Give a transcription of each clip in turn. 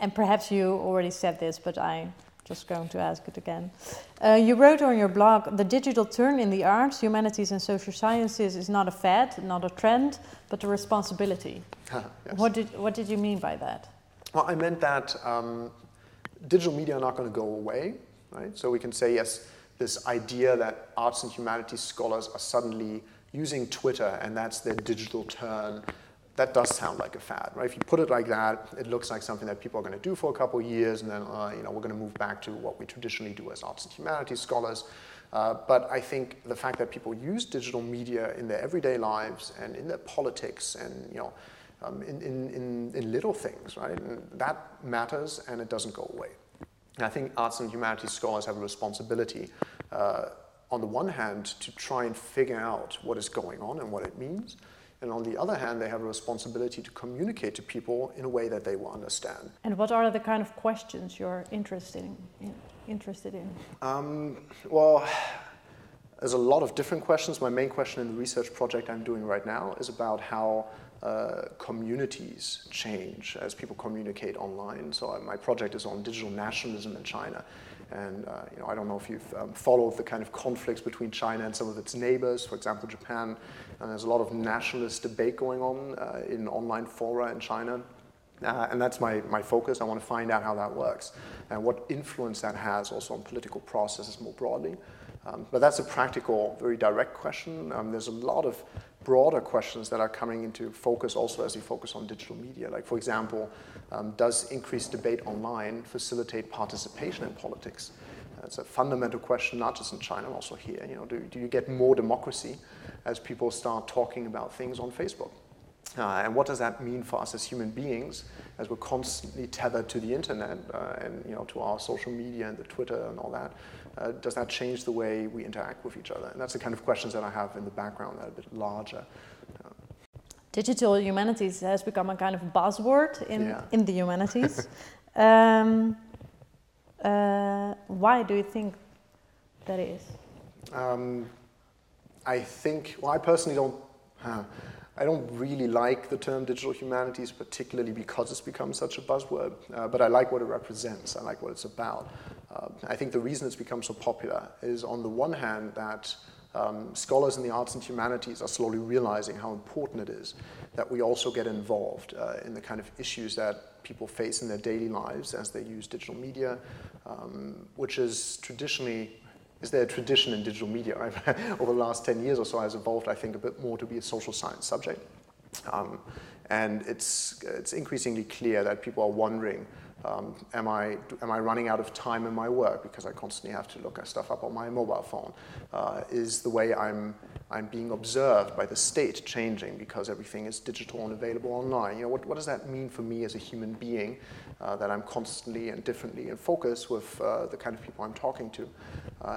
And perhaps you already said this, but I'm just going to ask it again. You wrote on your blog, the digital turn in the arts, humanities and social sciences is not a fad, not a trend, but a responsibility. Yes. What did you mean by that? Well, I meant that digital media are not going to go away, right? So we can say, yes, this idea that arts and humanities scholars are suddenly using Twitter and that's their digital turn, that does sound like a fad, right? If you put it like that, it looks like something that people are going to do for a couple of years, and then we're going to move back to what we traditionally do as arts and humanities scholars. But I think the fact that people use digital media in their everyday lives and in their politics and in little things, right? And that matters, and it doesn't go away. And I think arts and humanities scholars have a responsibility, on the one hand, to try and figure out what is going on and what it means. And on the other hand, they have a responsibility to communicate to people in a way that they will understand. And what are the kind of questions you're interested in? Well, there's a lot of different questions. My main question in the research project I'm doing right now is about how communities change as people communicate online. So my project is on digital nationalism in China. And I don't know if you've followed the kind of conflicts between China and some of its neighbors, for example, Japan. And there's a lot of nationalist debate going on in online fora in China. And that's my focus. I want to find out how that works and what influence that has also on political processes more broadly. But that's a practical, very direct question. There's a lot of broader questions that are coming into focus also as we focus on digital media. Like, for example, does increased debate online facilitate participation in politics? That's a fundamental question, not just in China, but also here. Do you get more democracy as people start talking about things on Facebook? And what does that mean for us as human beings, as we're constantly tethered to the internet and to our social media and the Twitter and all that? Does that change the way we interact with each other? And that's the kind of questions that I have in the background that are a bit larger. Digital humanities has become a kind of buzzword in the humanities. Why do you think that is? I personally don't. I don't really like the term digital humanities, particularly because it's become such a buzzword, but I like what it represents. I like what it's about. I think the reason it's become so popular is, on the one hand, that scholars in the arts and humanities are slowly realizing how important it is that we also get involved in the kind of issues that people face in their daily lives as they use digital media, which is traditionally... Is there a tradition in digital media? Right? Over the last 10 years or so, has evolved, I think, a bit more to be a social science subject. And it's increasingly clear that people are wondering, am I running out of time in my work because I constantly have to look at stuff up on my mobile phone? Is the way I'm being observed by the state changing because everything is digital and available online? What does that mean for me as a human being that I'm constantly and differently in focus with the kind of people I'm talking to?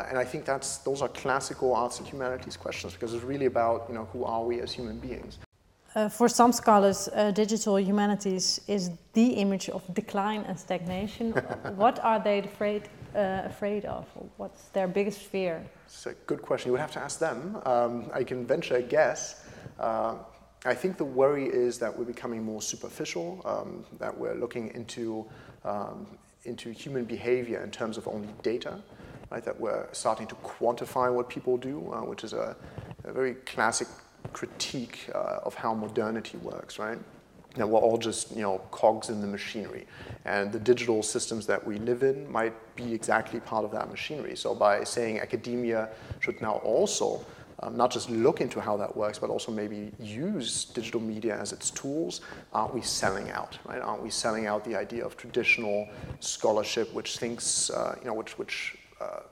And I think those are classical arts and humanities questions because it's really about who are we as human beings. For some scholars, digital humanities is the image of decline and stagnation. What are they afraid of? What's their biggest fear? It's a good question. You would have to ask them. I can venture a guess. I think the worry is that we're becoming more superficial, that we're looking into human behavior in terms of only data. Right? That we're starting to quantify what people do, which is a very classic critique of how modernity works, right? Now we're all just cogs in the machinery, and the digital systems that we live in might be exactly part of that machinery. So by saying academia should now also not just look into how that works, but also maybe use digital media as its tools, aren't we selling out, right? Aren't we selling out the idea of traditional scholarship, which thinks, which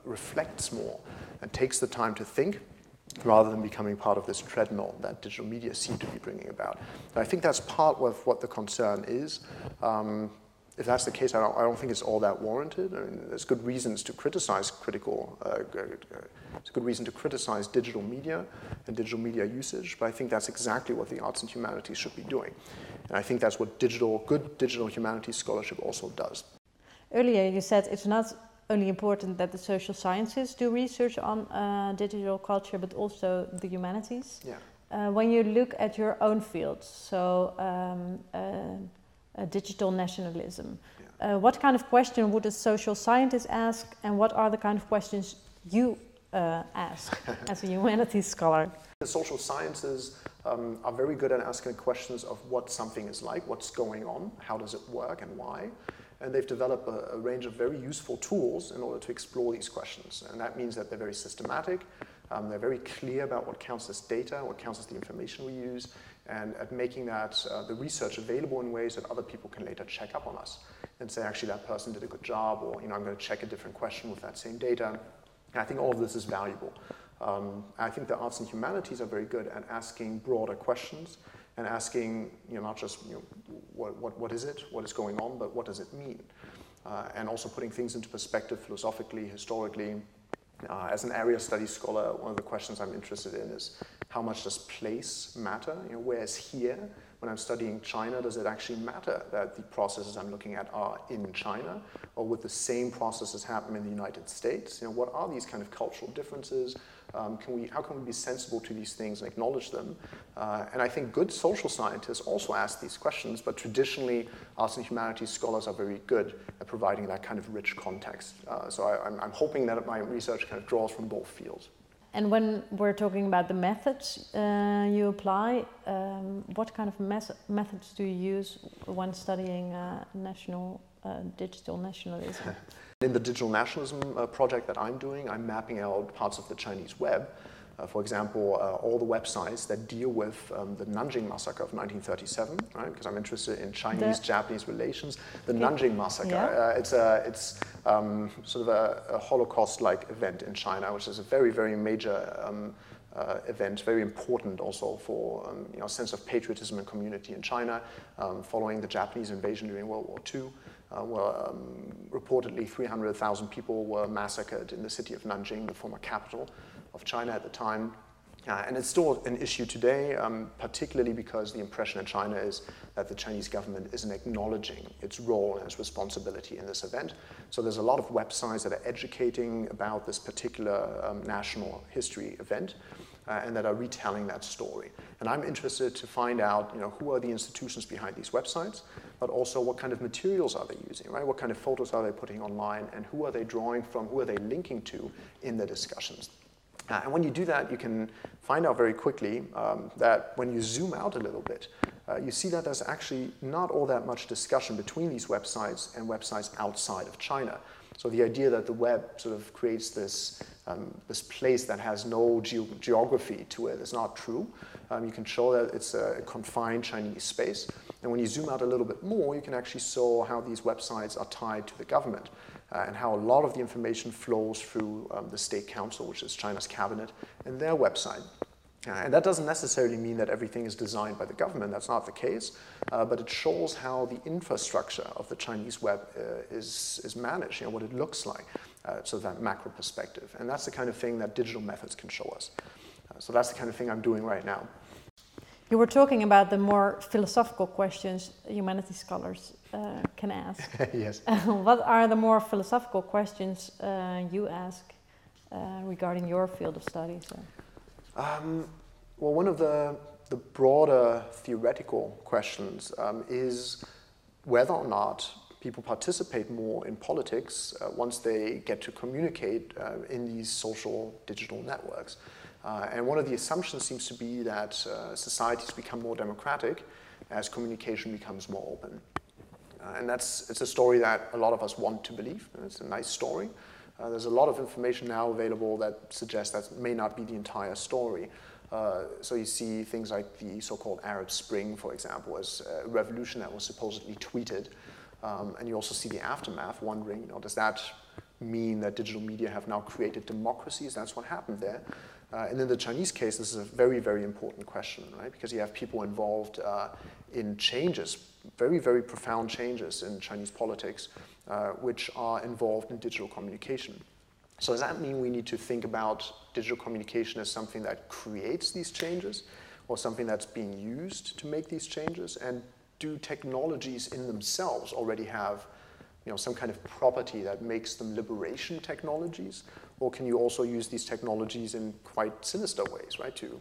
reflects more and takes the time to think, rather than becoming part of this treadmill that digital media seem to be bringing about. And I think that's part of what the concern is. If that's the case, I don't think it's all that warranted. I mean, there's good reasons to criticize digital media and digital media usage, but I think that's exactly what the arts and humanities should be doing. And I think that's what good digital humanities scholarship also does. Earlier you said it's not only important that the social sciences do research on digital culture, but also the humanities. Yeah. When you look at your own fields, so digital nationalism. Yeah. What kind of question would a social scientist ask, and what are the kind of questions you ask as a humanities scholar? The social sciences are very good at asking questions of what something is like, what's going on, how does it work, and why. And they've developed a range of very useful tools in order to explore these questions. And that means that they're very systematic, they're very clear about what counts as data, what counts as the information we use, and at making that the research available in ways that other people can later check up on us and say, actually, that person did a good job, or, you know, I'm going to check a different question with that same data. And I think all of this is valuable. I think the arts and humanities are very good at asking broader questions and asking, you know, not just, you know, what is it, what is going on, but what does it mean? And also putting things into perspective philosophically, historically. As an area study scholar, one of the questions I'm interested in is how much does place matter? You know, where is here? When I'm studying China, does it actually matter that the processes I'm looking at are in China? Or would the same processes happen in the United States? You know, what are these kind of cultural differences? How can we be sensible to these things and acknowledge them? And I think good social scientists also ask these questions, but traditionally, arts and humanities scholars are very good at providing that kind of rich context. So I'm hoping that my research kind of draws from both fields. And when we're talking about the methods you apply, what kind of methods do you use when studying digital nationalism? In the digital nationalism project that I'm doing, I'm mapping out parts of the Chinese web. For example, all the websites that deal with the Nanjing Massacre of 1937, right? Because I'm interested in Chinese-Japanese relations. The Nanjing Massacre, yeah. It's sort of a Holocaust-like event in China, which is a very, very major event, very important also for you know, sense of patriotism and community in China, following the Japanese invasion during World War II. Reportedly 300,000 people were massacred in the city of Nanjing, the former capital of China at the time. And it's still an issue today, particularly because the impression in China is that the Chinese government isn't acknowledging its role and its responsibility in this event. So there's a lot of websites that are educating about this particular national history event. And that are retelling that story. And I'm interested to find out, you know, who are the institutions behind these websites, but also what kind of materials are they using, right? What kind of photos are they putting online, and who are they drawing from, who are they linking to in the discussions? And when you do that, you can find out very quickly that when you zoom out a little bit, you see that there's actually not all that much discussion between these websites and websites outside of China. So the idea that the web sort of creates this this place that has no geography to it is not true. You can show that it's a confined Chinese space. And when you zoom out a little bit more, you can actually show how these websites are tied to the government and how a lot of the information flows through the State Council, which is China's cabinet, and their website. And that doesn't necessarily mean that everything is designed by the government. That's not the case. But it shows how the infrastructure of the Chinese web is managed, you know, what it looks like, so that macro perspective. And that's the kind of thing that digital methods can show us. So that's the kind of thing I'm doing right now. You were talking about the more philosophical questions humanities scholars can ask. Yes. What are the more philosophical questions you ask regarding your field of study? So? Well, one of the broader theoretical questions is whether or not people participate more in politics once they get to communicate in these social digital networks. And one of the assumptions seems to be that societies become more democratic as communication becomes more open. And it's a story that a lot of us want to believe, and it's a nice story. There's a lot of information now available that suggests that may not be the entire story. So you see things like the so-called Arab Spring, for example, as a revolution that was supposedly tweeted. And you also see the aftermath, wondering, you know, does that mean that digital media have now created democracies? That's what happened there. And in the Chinese case, this is a very, very important question, right? Because you have people involved in changes, very, very profound changes in Chinese politics, which are involved in digital communication. So does that mean we need to think about digital communication as something that creates these changes, or something that's being used to make these changes? And do technologies in themselves already have, you know, some kind of property that makes them liberation technologies? Or can you also use these technologies in quite sinister ways, right? To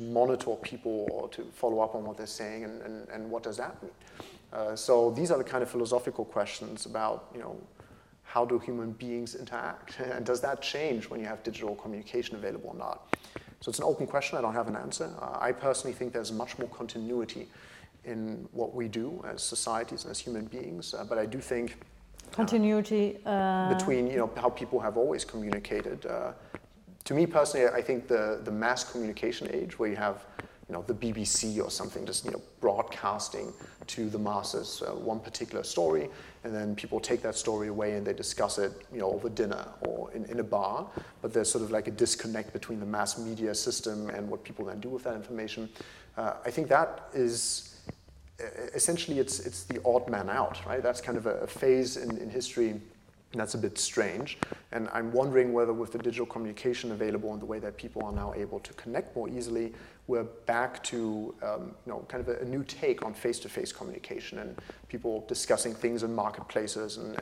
monitor people or to follow up on what they're saying, and what does that mean? So these are the kind of philosophical questions about, you know, how do human beings interact? And does that change when you have digital communication available or not? So it's an open question. I don't have an answer. I personally think there's much more continuity in what we do as societies and as human beings. But I do think continuity between, you know, how people have always communicated. To me personally, I think the mass communication age, where you have, you know, the BBC or something just, you know, broadcasting to the masses one particular story, and then people take that story away and they discuss it, you know, over dinner or in a bar. But there's sort of like a disconnect between the mass media system and what people then do with that information. I think that is essentially it's the odd man out, right? That's kind of a phase in history, and that's a bit strange. And I'm wondering whether with the digital communication available and the way that people are now able to connect more easily, we're back to you know, kind of a new take on face-to-face communication and people discussing things in marketplaces and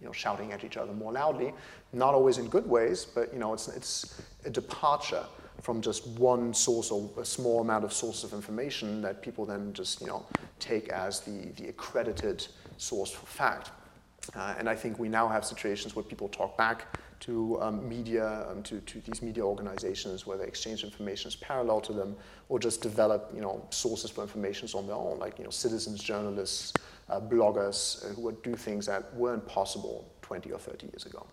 you know, shouting at each other more loudly, not always in good ways, but you know, it's a departure from just one source or a small amount of sources of information that people then just, you know, take as the accredited source for fact. And I think we now have situations where people talk back to media, to these media organizations, where they exchange information is parallel to them, or just develop, you know, sources for information on their own, like, you know, citizens, journalists, bloggers, who would do things that weren't possible 20 or 30 years ago.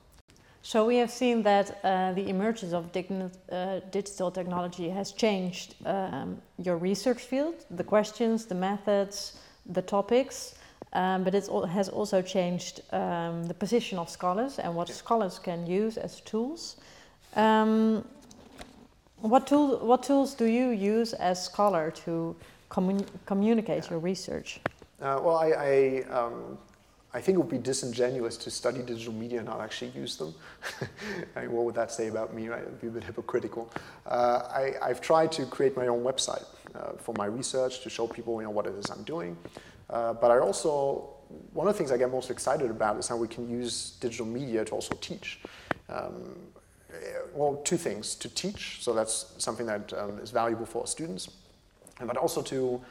So we have seen that the emergence of digital technology has changed your research field, the questions, the methods, the topics, but it has also changed the position of scholars and what scholars can use as tools. What tools do you use as scholar to communicate your research? I think it would be disingenuous to study digital media and not actually use them. I mean, what would that say about me, right? It would be a bit hypocritical. I've tried to create my own website for my research to show people, you know, what it is I'm doing. But I also, one of the things I get most excited about is how we can use digital media to also teach. Well, two things: to teach, so that's something that is valuable for our students, but also to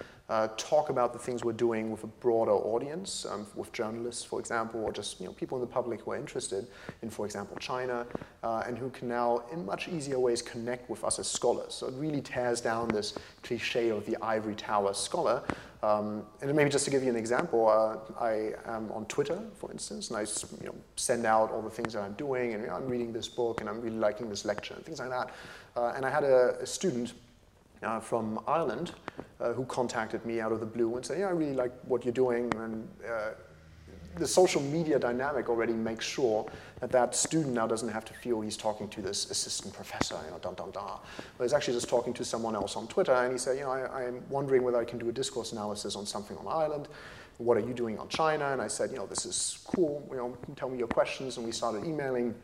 talk about the things we're doing with a broader audience, with journalists, for example, or just, you know, people in the public who are interested in, for example, China, and who can now, in much easier ways, connect with us as scholars. So it really tears down this cliche of the ivory tower scholar. And maybe just to give you an example, I am on Twitter, for instance, and I, you know, send out all the things that I'm doing, and, you know, I'm reading this book, and I'm really liking this lecture, and things like that. And I had a student from Ireland who contacted me out of the blue and said, yeah, I really like what you're doing. And the social media dynamic already makes sure that that student now doesn't have to feel he's talking to this assistant professor, you know, but he's actually just talking to someone else on Twitter. And he said, you know, I'm wondering whether I can do a discourse analysis on something on Ireland. What are you doing on China? And I said, you know, this is cool. You know, tell me your questions. And we started emailing.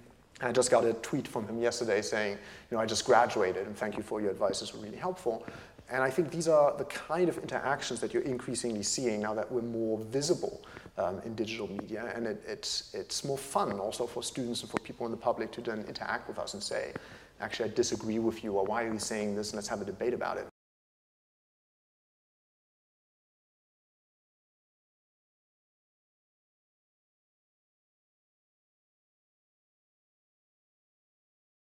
And I just got a tweet from him yesterday saying, you know, I just graduated and thank you for your advice. This was really helpful. And I think these are the kind of interactions that you're increasingly seeing now that we're more visible in digital media. And it's more fun also for students and for people in the public to then interact with us and say, actually, I disagree with you, or why are you saying this? And let's have a debate about it.